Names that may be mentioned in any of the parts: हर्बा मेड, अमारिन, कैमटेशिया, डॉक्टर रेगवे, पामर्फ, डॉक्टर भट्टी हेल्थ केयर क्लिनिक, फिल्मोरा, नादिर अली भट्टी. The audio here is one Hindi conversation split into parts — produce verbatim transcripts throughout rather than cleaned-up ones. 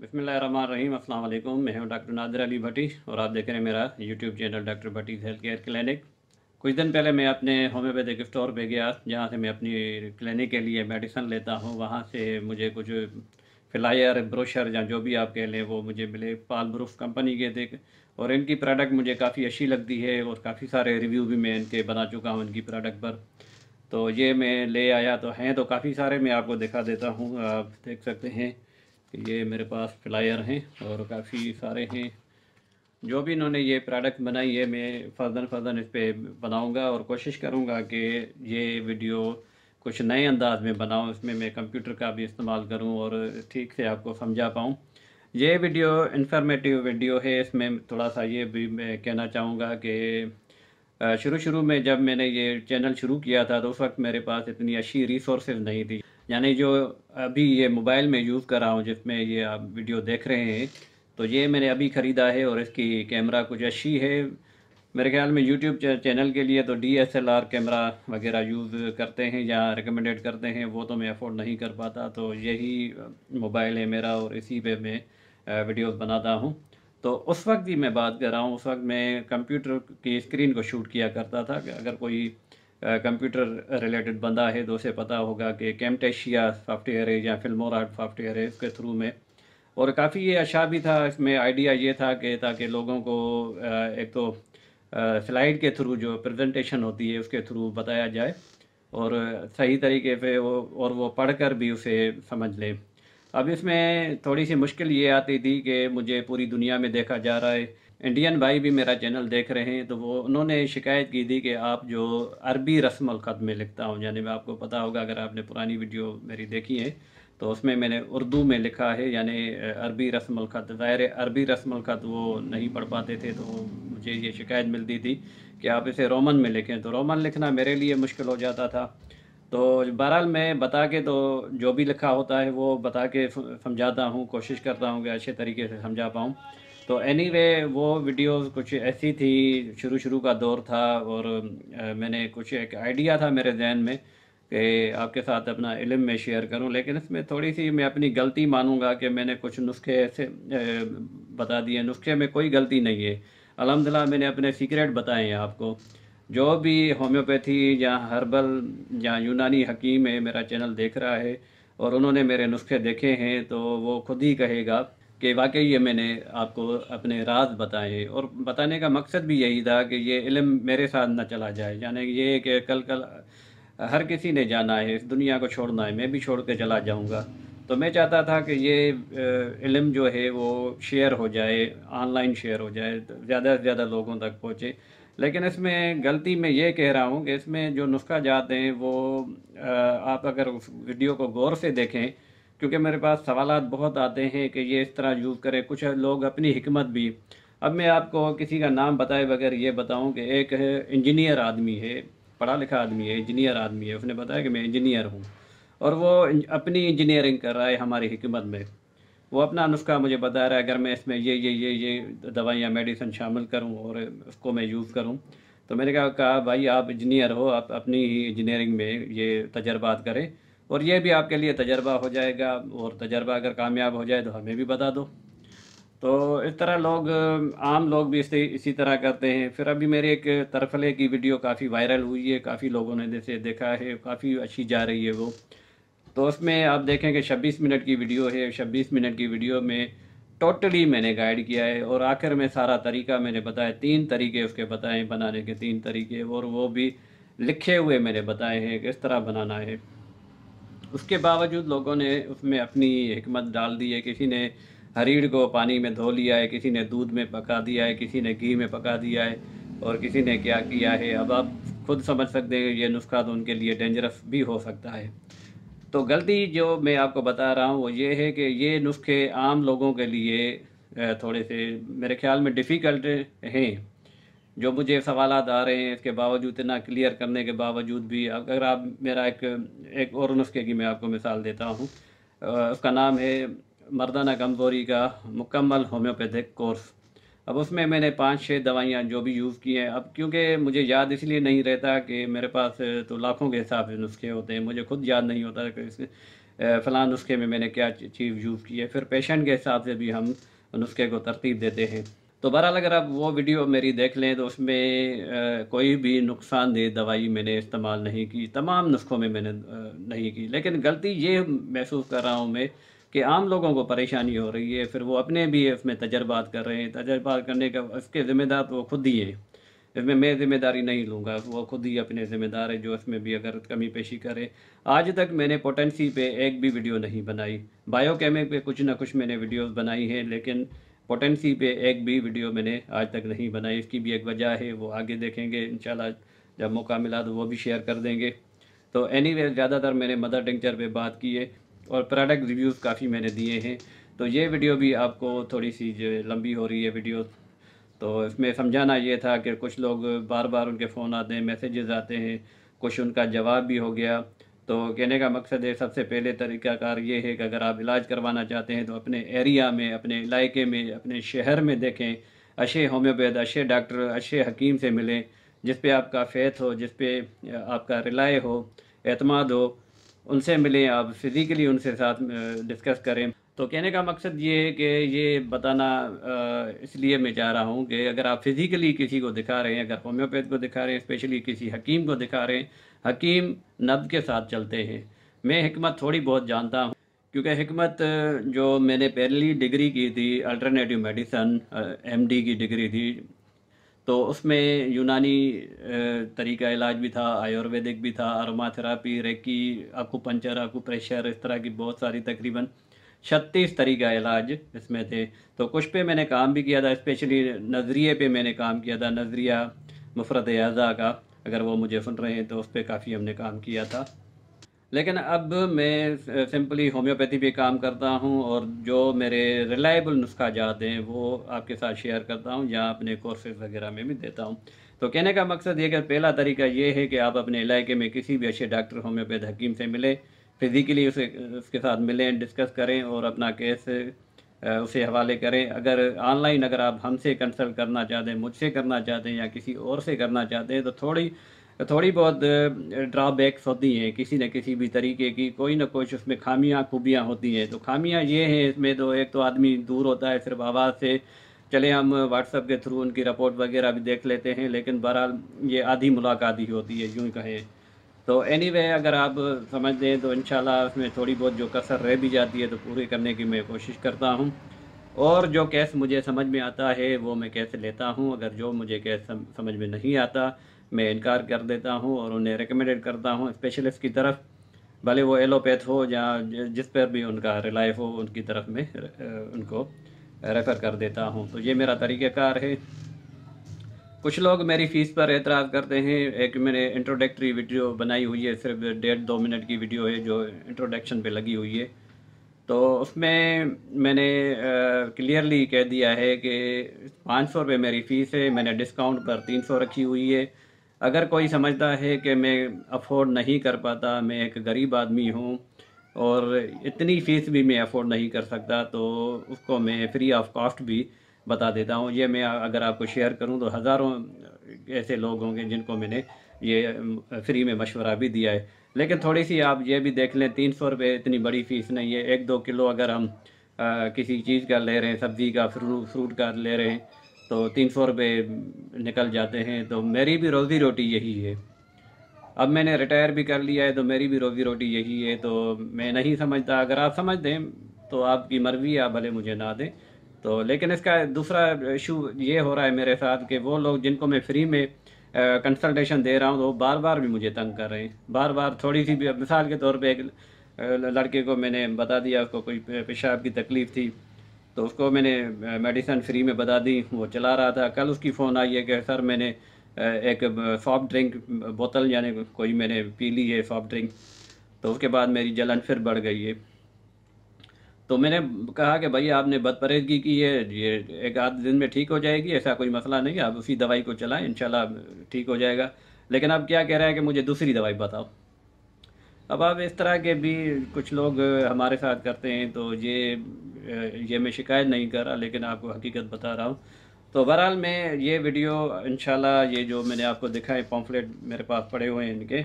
बिस्मिल्लाहिर्रहमानिर्रहीम। अस्सलाम वालेकुम। मैं हूं डॉक्टर नादिर अली भट्टी और आप देख रहे हैं मेरा YouTube channel डॉक्टर भट्टी हेल्थ केयर क्लिनिक। कुछ दिन पहले मैं अपने होम्योपैथिक स्टोर पे गया जहां से मैं अपनी क्लिनिक के लिए मेडिसिन लेता हूं। वहां से मुझे कुछ फ्लायर, ब्रोशर या जो भी आप कह लें वो मुझे मिले, पामर्फ कंपनी के थे और इनकी प्रोडक्ट मुझे काफ़ी अच्छी लगती है और काफ़ी सारे रिव्यू भी मैं इनके बना चुका हूँ इनकी प्रोडक्ट पर। तो ये मैं ले आया तो हैं तो काफ़ी सारे, मैं आपको दिखा देता हूँ। आप देख सकते हैं ये मेरे पास फ्लायर हैं और काफ़ी सारे हैं। जो भी इन्होंने ये प्रोडक्ट बनाई है मैं फर्दन फर्दन इस पर बनाऊँगा और कोशिश करूँगा कि ये वीडियो कुछ नए अंदाज में बनाऊँ, इसमें मैं कंप्यूटर का भी इस्तेमाल करूँ और ठीक से आपको समझा पाऊँ। ये वीडियो इंफॉर्मेटिव वीडियो है। इसमें थोड़ा सा ये भी मैं कहना चाहूँगा कि शुरू शुरू में जब मैंने ये चैनल शुरू किया था तो उस वक्त मेरे पास इतनी अच्छी रिसोर्सेज नहीं थी, यानी जो अभी ये मोबाइल में यूज़ कर रहा हूँ जिसमें ये आप वीडियो देख रहे हैं तो ये मैंने अभी ख़रीदा है और इसकी कैमरा कुछ अच्छी है मेरे ख्याल में। यूट्यूब चैनल के लिए तो D S L R camera वगैरह यूज़ करते हैं या रिकमेंडेड करते हैं, वो तो मैं अफोर्ड नहीं कर पाता, तो यही मोबाइल है मेरा और इसी पे मैं वीडियोस बनाता हूँ। तो उस वक्त की मैं बात कर रहा हूँ, उस वक्त मैं कंप्यूटर की स्क्रीन को शूट किया करता था। अगर कोई कंप्यूटर रिलेटेड बंदा है तो उसे पता होगा कि कैमटेशिया सॉफ्टवेयर है या फिल्मोरा सॉफ्टवेयर है, इसके थ्रू में और काफ़ी ये अच्छा भी था। इसमें आइडिया ये था कि ताकि लोगों को एक तो स्लाइड के थ्रू जो प्रेजेंटेशन होती है उसके थ्रू बताया जाए और सही तरीके पे वो और वो पढ़कर भी उसे समझ ले। अब इसमें थोड़ी सी मुश्किल ये आती थी कि मुझे पूरी दुनिया में देखा जा रहा है, इंडियन भाई भी मेरा चैनल देख रहे हैं, तो वो उन्होंने शिकायत की थी कि आप जो अरबी रस्म ख़त में लिखता हूँ, यानी मैं आपको पता होगा अगर आपने पुरानी वीडियो मेरी देखी है तो उसमें मैंने उर्दू में लिखा है, यानी अरबी रस्म ख़त, ज़ाहिर अरबी रस्म ख़त वो नहीं पढ़ पाते थे तो मुझे ये शिकायत मिलती थी कि आप इसे रोमन में लिखें, तो रोमन लिखना मेरे लिए मुश्किल हो जाता था। तो बहरहाल मैं बता के तो जो भी लिखा होता है वो बता के समझाता हूँ, कोशिश करता हूँ कि अच्छे तरीके से समझा पाऊँ। तो एनीवे वो वीडियोस कुछ ऐसी थी, शुरू शुरू का दौर था और मैंने कुछ एक आइडिया था मेरे जहन में कि आपके साथ अपना इल्म में शेयर करूं, लेकिन इसमें थोड़ी सी मैं अपनी गलती मानूंगा कि मैंने कुछ नुस्खे ऐसे बता दिए। नुस्खे में कोई गलती नहीं है, अल्हम्दुलिल्लाह मैंने अपने सीक्रेट बताए हैं आपको। जो भी होम्योपैथी या हर्बल या यूनानी हकीम है मेरा चैनल देख रहा है और उन्होंने मेरे नुस्खे देखे हैं तो वो खुद ही कहेगा कि वाकई ये मैंने आपको अपने राज बताए और बताने का मकसद भी यही था कि ये इल्म मेरे साथ ना चला जाए, यानी ये कि कल कल हर किसी ने जाना है, इस दुनिया को छोड़ना है, मैं भी छोड़ के चला जाऊंगा। तो मैं चाहता था कि ये इल्म जो है वो शेयर हो जाए, ऑनलाइन शेयर हो जाए, ज़्यादा से ज़्यादा लोगों तक पहुँचे। लेकिन इसमें गलती मैं ये कह रहा हूँ कि इसमें जो नुस्खा जाते हैं वो आप अगर उस वीडियो को गौर से देखें, क्योंकि मेरे पास सवालात बहुत आते हैं कि ये इस तरह यूज़ करें, कुछ लोग अपनी हिकमत भी। अब मैं आपको किसी का नाम बताए बगैर ये बताऊं कि एक इंजीनियर आदमी है, पढ़ा लिखा आदमी है, इंजीनियर आदमी है, उसने बताया कि मैं इंजीनियर हूं और वो अपनी इंजीनियरिंग कर रहा है हमारी हिकमत में। वो अपना नुस्खा मुझे बता रहा है अगर मैं इसमें ये ये ये ये दवाइयाँ मेडिसिन शामिल करूँ और उसको मैं यूज़ करूँ। तो मैंने कहा भाई आप इंजीनियर हो, आप अपनी इंजीनियरिंग में ये तजर्बात करें और ये भी आपके लिए तजर्बा हो जाएगा और तजर्बा अगर कामयाब हो जाए तो हमें भी बता दो। तो इस तरह लोग, आम लोग भी इसी इसी तरह करते हैं। फिर अभी मेरे एक तरफले की वीडियो काफ़ी वायरल हुई है, काफ़ी लोगों ने जैसे देखा है, काफ़ी अच्छी जा रही है वो। तो उसमें आप देखें कि छब्बीस मिनट की वीडियो है, छब्बीस मिनट की वीडियो में टोटली मैंने गाइड किया है और आखिर में सारा तरीका मैंने बताया, तीन तरीके उसके बताए बनाने के, तीन तरीके, और वो भी लिखे हुए मैंने बताए हैं किस तरह बनाना है। उसके बावजूद लोगों ने उसमें अपनी हिकमत डाल दी है। किसी ने हरीड़ को पानी में धो लिया है, किसी ने दूध में पका दिया है, किसी ने घी में पका दिया है और किसी ने क्या किया है। अब आप खुद समझ सकते हैं ये नुस्खा तो उनके लिए डेंजरस भी हो सकता है। तो गलती जो मैं आपको बता रहा हूँ वो ये है कि ये नुस्खे आम लोगों के लिए थोड़े से मेरे ख्याल में डिफ़िकल्ट हैं। जो मुझे सवालात आ रहे हैं इसके बावजूद, इतना क्लियर करने के बावजूद भी, अगर आप मेरा एक एक और नुस्खे की मैं आपको मिसाल देता हूँ, उसका नाम है मर्दाना कमज़ोरी का मुकम्मल होम्योपैथिक कोर्स। अब उसमें मैंने पाँच छः दवाइयाँ जो भी यूज़ की हैं, अब क्योंकि मुझे याद इसलिए नहीं रहता कि मेरे पास तो लाखों के हिसाब से नुस्खे होते हैं, मुझे खुद याद नहीं होता कि इस फ़लाँ नुस्खे में मैंने क्या चीज़ यूज़ की है। फिर पेशेंट के हिसाब से भी हम नुस्खे को तरतीब देते हैं। तो बहरहाल अगर आप वो वीडियो मेरी देख लें तो उसमें कोई भी नुकसानदेह दवाई मैंने इस्तेमाल नहीं की, तमाम नुस्खों में मैंने नहीं की। लेकिन गलती ये महसूस कर रहा हूँ मैं कि आम लोगों को परेशानी हो रही है, फिर वो अपने भी इसमें तजर्बात कर रहे हैं। तजर्बात करने का इसके ज़िम्मेदार तो वो खुद ही है, इसमें मैं ज़िम्मेदारी नहीं लूँगा, वो खुद ही अपने ज़िम्मेदार है जो इसमें भी अगर कमी पेशी करे। आज तक मैंने पोटेंसी पे एक भी वीडियो नहीं बनाई, बायोकेमी पे कुछ ना कुछ मैंने वीडियोस बनाई हैं लेकिन पोटेंसी पे एक भी वीडियो मैंने आज तक नहीं बनाई। इसकी भी एक वजह है, वो आगे देखेंगे इंशाल्लाह, जब मौका मिला तो वो भी शेयर कर देंगे। तो एनीवे ज़्यादातर मैंने मदर टिंचर पर बात की है और प्रोडक्ट रिव्यूज़ काफ़ी मैंने दिए हैं। तो ये वीडियो भी आपको थोड़ी सी लंबी हो रही है वीडियो, तो इसमें समझाना ये था कि कुछ लोग बार बार उनके फ़ोन आते हैं, मैसेजेस आते हैं, कुछ उनका जवाब भी हो गया। तो कहने का मकसद है सबसे पहले तरीक़ाकार ये है कि अगर आप इलाज करवाना चाहते हैं तो अपने एरिया में, अपने इलाके में, अपने शहर में देखें, अच्छे होम्योपैथ, अच्छे डॉक्टर, अच्छे हकीम से मिलें जिस पे आपका फेथ हो, जिस पे आपका रिलाय हो, एतमाद हो, उनसे मिलें। आप फिज़िकली उनसे साथ डिस्कस करें। तो कहने का मकसद ये है कि ये बताना इसलिए मैं चाह रहा हूँ कि अगर आप फिज़िकली किसी को दिखा रहे हैं, अगर होम्योपैथ को दिखा रहे हैं, स्पेशली किसी हकीम को दिखा रहे हैं, हकीम नब्ज़ के साथ चलते हैं। मैं हिकमत थोड़ी बहुत जानता हूँ क्योंकि हिकमत जो मैंने पहली डिग्री की थी अल्टरनेटिव मेडिसन, एमडी की डिग्री थी, तो उसमें यूनानी तरीका इलाज भी था, आयुर्वेदिक भी था, अरोमाथेरापी, रेकी, आकुपंचर, आकुप्रेशर, इस तरह की बहुत सारी तकरीबन छत्तीस तरीका इलाज इसमें थे। तो कुछ पे मैंने काम भी किया था, स्पेशली नज़रिए पे मैंने काम किया था, नज़रिया मुफ़रत अज़ा का, अगर वो मुझे सुन रहे हैं तो उस पर काफ़ी हमने काम किया था। लेकिन अब मैं सिंपली होम्योपैथी पे काम करता हूँ और जो मेरे रिलायबल नुस्खा जाते हैं वो आपके साथ शेयर करता हूँ या अपने कोर्सेज वगैरह में भी देता हूँ। तो कहने का मकसद ये कि पहला तरीका ये है कि आप अपने इलाके में किसी भी अच्छे डॉक्टर होम्योपैथ हकीम से मिलें, फिज़िकली उसे उसके साथ मिलें, डिस्कस करें और अपना केस उसे हवाले करें। अगर ऑनलाइन अगर आप हमसे कंसल्ट करना चाहते हैं, मुझसे करना चाहते हैं या किसी और से करना चाहते हैं तो थोड़ी थोड़ी बहुत ड्रॉबैक्स होती हैं किसी न किसी भी तरीके की, कोई ना कोई उसमें खामियां खूबियां होती हैं। तो खामियां ये हैं इसमें, तो एक तो आदमी दूर होता है सिर्फ आवाज़ से, चले हम व्हाट्सएप के थ्रू उनकी रिपोर्ट वगैरह भी देख लेते हैं लेकिन बहरहाल ये आधी मुलाकात ही होती है यूँ कहें। तो एनीवे अगर आप समझ दें तो इंशाल्लाह उसमें थोड़ी बहुत जो कसर रह भी जाती है तो पूरी करने की मैं कोशिश करता हूं और जो केस मुझे समझ में आता है वो मैं कैसे लेता हूं। अगर जो मुझे केस समझ में नहीं आता मैं इनकार कर देता हूं और उन्हें रिकमेंडेड करता हूं स्पेशलिस्ट की तरफ, भले वो एलोपैथ हो या जिस पर भी उनका रिलाय हो, उनकी तरफ मैं उनको रेफ़र कर देता हूँ। तो ये मेरा तरीक़ाकार है। कुछ लोग मेरी फ़ीस पर एतराज़ करते हैं। एक मैंने इंट्रोडक्टरी वीडियो बनाई हुई है, सिर्फ डेढ़ दो मिनट की वीडियो है जो इंट्रोडक्शन पे लगी हुई है, तो उसमें मैंने क्लियरली कह दिया है कि पाँच सौ रुपये मेरी फ़ीस है, मैंने डिस्काउंट पर तीन सौ रखी हुई है। अगर कोई समझता है कि मैं अफोर्ड नहीं कर पाता, मैं एक गरीब आदमी हूँ और इतनी फ़ीस भी मैं अफोर्ड नहीं कर सकता, तो उसको मैं फ्री ऑफ कॉस्ट भी बता देता हूँ। ये मैं अगर आपको शेयर करूँ तो हज़ारों ऐसे लोग होंगे जिनको मैंने ये फ्री में मशवरा भी दिया है। लेकिन थोड़ी सी आप ये भी देख लें, तीन सौ रुपये इतनी बड़ी फ़ीस नहीं है। एक दो किलो अगर हम आ, किसी चीज़ का ले रहे हैं, सब्ज़ी का, फ्रू फ्रूट का ले रहे हैं तो तीन सौ रुपये निकल जाते हैं। तो मेरी भी रोज़ी रोटी यही है, अब मैंने रिटायर भी कर लिया है तो मेरी भी रोज़ी रोटी यही है। तो मैं नहीं समझता, अगर आप समझ दें तो आपकी मर्ज़ी, आप भले मुझे ना दें। तो लेकिन इसका दूसरा इशू ये हो रहा है मेरे साथ कि वो लोग जिनको मैं फ्री में कंसल्टेशन दे रहा हूँ तो वो बार बार भी मुझे तंग कर रहे हैं, बार बार थोड़ी सी भी। मिसाल के तौर पे एक लड़के को मैंने बता दिया उसको कोई पेशाब की तकलीफ़ थी, तो उसको मैंने मेडिसिन फ्री में बता दी, वो चला रहा था। कल उसकी फ़ोन आई है कि सर मैंने एक सॉफ्ट ड्रिंक बोतल यानी कोई मैंने पी ली है सॉफ्ट ड्रिंक, तो उसके बाद मेरी जलन फिर बढ़ गई है। तो मैंने कहा कि भाई आपने बदपरहेज़गी की है, ये एक आध दिन में ठीक हो जाएगी, ऐसा कोई मसला नहीं, आप उसी दवाई को चलाएं, इंशाल्लाह ठीक हो जाएगा। लेकिन आप क्या कह रहे हैं कि मुझे दूसरी दवाई बताओ। अब आप इस तरह के भी कुछ लोग हमारे साथ करते हैं, तो ये ये मैं शिकायत नहीं कर रहा लेकिन आपको हकीकत बता रहा हूँ। तो बहरहाल मैं ये वीडियो इंशाल्लाह, ये जो मैंने आपको दिखाए पॉम्फलेट मेरे पास पड़े हुए हैं इनके,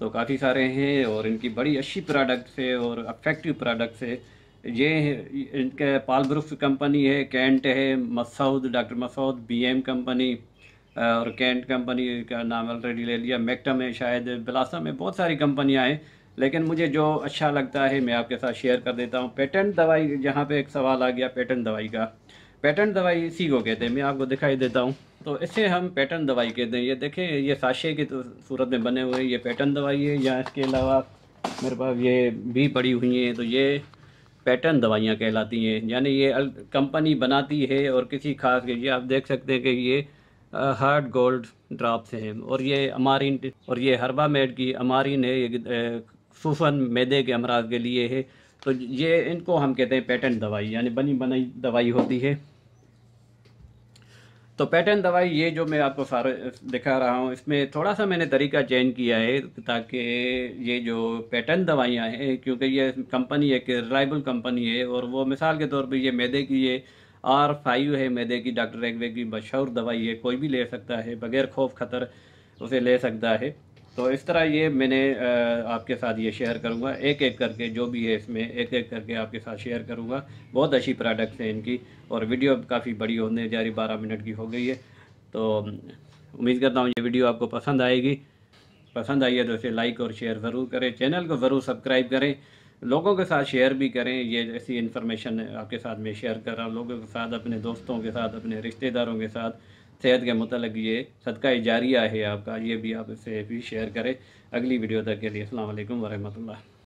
तो काफ़ी सारे हैं और इनकी बड़ी अच्छी प्रोडक्ट्स है और अफेक्टिव प्रोडक्ट्स है। ये इनके पामर्फ कंपनी है, कैंट है, Masood doctor Masood BM company और कैंट कंपनी का नाम ऑलरेडी ले लिया, मैक्टम है, शायद बिलासा में बहुत सारी कंपनियाँ हैं, लेकिन मुझे जो अच्छा लगता है मैं आपके साथ शेयर कर देता हूँ। पेटेंट दवाई, जहाँ पे एक सवाल आ गया पेटेंट दवाई का, पेटेंट दवाई इसी को कहते हैं, मैं आपको दिखाई देता हूँ, तो इसे हम पेटेंट दवाई कहते हैं। ये देखें, ये साशे की तो सूरत में बने हुए, ये पेटेंट दवाई है, या इसके अलावा मेरे पास ये भी पड़ी हुई हैं, तो ये पेटेंट दवाइयाँ कहलाती हैं, यानी ये कंपनी बनाती है और किसी खास के। ये आप देख सकते हैं कि ये हार्ड गोल्ड ड्राप्स हैं और ये अमारिन, और ये हर्बा मेड की अमारिन है, ये सूफन मैदे के अमराज के लिए है, तो ये इनको हम कहते हैं पेटेंट दवाई, यानी बनी बनाई दवाई होती है। तो पेटेंट दवाई ये जो मैं आपको सारे दिखा रहा हूँ, इसमें थोड़ा सा मैंने तरीका चेंज किया है ताकि ये जो पेटेंट दवाइयाँ हैं, क्योंकि ये कंपनी एक रिलायबल कंपनी है, और वो मिसाल के तौर पे ये मैदे की ये आर फाइव है, मैदे की डॉक्टर रेगवे की मशहूर दवाई है, कोई भी ले सकता है बग़ैर खौफ खतर उसे ले सकता है। तो इस तरह ये मैंने आपके साथ ये शेयर करूंगा, एक एक करके जो भी है इसमें एक एक करके आपके साथ शेयर करूंगा। बहुत अच्छी प्रोडक्ट्स हैं इनकी और वीडियो काफ़ी बड़ी होने जा रही, बारह मिनट की हो गई है। तो उम्मीद करता हूँ ये वीडियो आपको पसंद आएगी, पसंद आई है तो इसे लाइक और शेयर ज़रूर करें, चैनल को ज़रूर सब्सक्राइब करें, लोगों के साथ शेयर भी करें। ये ऐसी इन्फॉर्मेशन आपके साथ मैं शेयर कर रहा हूँ लोगों के साथ, अपने दोस्तों के साथ, अपने रिश्तेदारों के साथ, सेहत के मुतालिक ये सदका जारिया है आपका, ये भी आप इसे भी शेयर करें। अगली वीडियो तक के लिए अस्सलाम वालेकुम वरहमतुल्लाह।